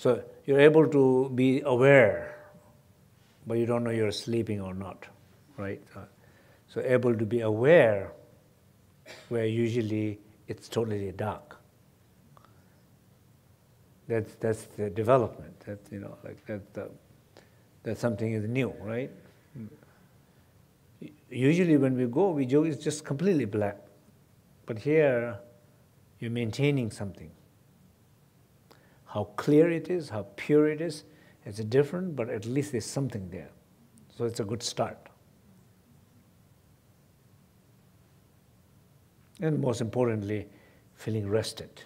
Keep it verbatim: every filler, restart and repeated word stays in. So you're able to be aware, but you don't know you're sleeping or not, right? So able to be aware where usually it's totally dark. That's, that's the development, that's, you know, like that, uh, that something is new, right? Usually when we go, we joke, it's just completely black. But here, you're maintaining something. How clear it is, how pure it is, it's different, but at least there's something there. So it's a good start. And most importantly, feeling rested.